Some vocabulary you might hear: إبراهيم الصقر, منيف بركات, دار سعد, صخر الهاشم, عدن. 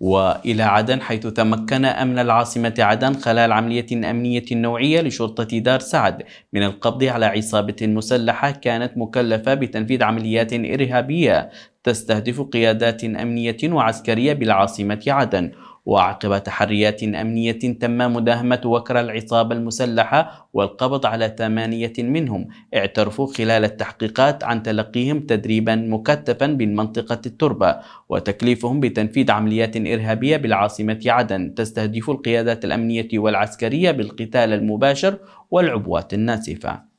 وإلى عدن، حيث تمكن أمن العاصمة عدن خلال عملية أمنية نوعية لشرطة دار سعد من القبض على عصابة مسلحة كانت مكلفة بتنفيذ عمليات إرهابية تستهدف قيادات أمنية وعسكرية بالعاصمة عدن. وعقب تحريات أمنية تم مداهمة وكر العصابة المسلحة والقبض على 8 منهم، اعترفوا خلال التحقيقات عن تلقيهم تدريبا مكثفا بالمنطقة التربة وتكليفهم بتنفيذ عمليات إرهابية بالعاصمة عدن تستهدف القيادات الأمنية والعسكرية بالقتال المباشر والعبوات الناسفة.